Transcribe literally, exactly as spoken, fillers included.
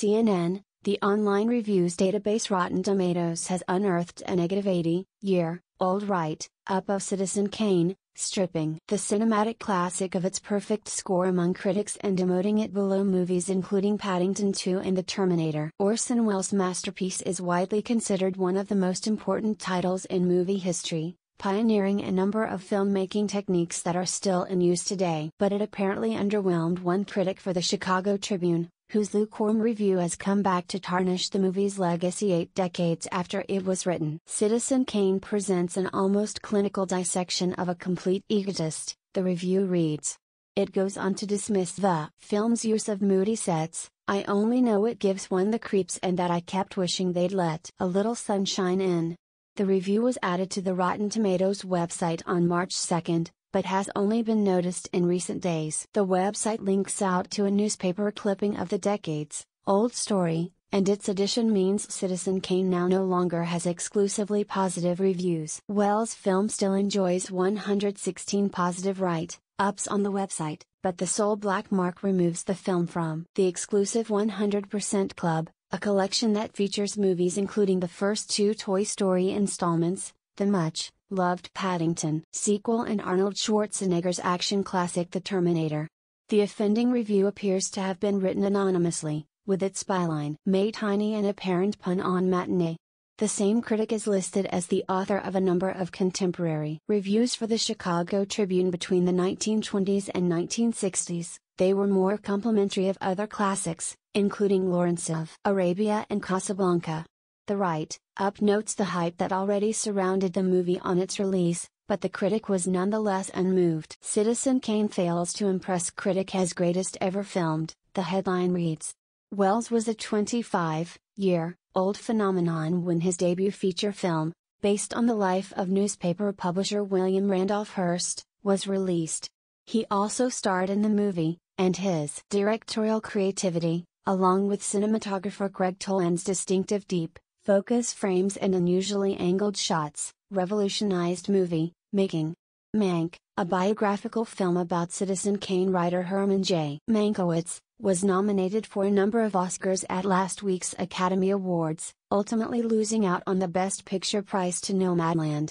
C N N, the online reviews database Rotten Tomatoes has unearthed a negative eighty-year-old write-up of Citizen Kane, stripping the cinematic classic of its perfect score among critics and demoting it below movies including Paddington two and The Terminator. Orson Welles' masterpiece is widely considered one of the most important titles in movie history, pioneering a number of filmmaking techniques that are still in use today. But it apparently underwhelmed one critic for the Chicago Tribune, whose lukewarm review has come back to tarnish the movie's legacy eight decades after it was written. Citizen Kane presents an almost clinical dissection of a complete egotist, the review reads. It goes on to dismiss the film's use of moody sets. I only know it gives one the creeps and that I kept wishing they'd let a little sunshine in. The review was added to the Rotten Tomatoes website on March second. But has only been noticed in recent days. The website links out to a newspaper clipping of the decades-old story, and its addition means Citizen Kane now no longer has exclusively positive reviews. Welles' film still enjoys one hundred sixteen positive write-ups on the website, but the sole black mark removes the film from the exclusive one hundred percent Club, a collection that features movies including the first two Toy Story installments, the much loved Paddington sequel and Arnold Schwarzenegger's action classic The Terminator. The offending review appears to have been written anonymously, with its byline Mae Tiny, an apparent pun on matinee. The same critic is listed as the author of a number of contemporary reviews for the Chicago Tribune between the nineteen twenties and nineteen sixties. They were more complimentary of other classics, including Lawrence of Arabia and Casablanca. The write-up notes the hype that already surrounded the movie on its release, but the critic was nonetheless unmoved. Citizen Kane fails to impress critic as greatest ever filmed, the headline reads. Welles was a twenty-five-year-old phenomenon when his debut feature film, based on the life of newspaper publisher William Randolph Hearst, was released. He also starred in the movie, and his directorial creativity, along with cinematographer Greg Toland's distinctive deep, focus frames and unusually angled shots, revolutionized movie making. Mank, a biographical film about Citizen Kane writer Herman J. Mankiewicz, was nominated for a number of Oscars at last week's Academy Awards, ultimately losing out on the Best Picture prize to Nomadland.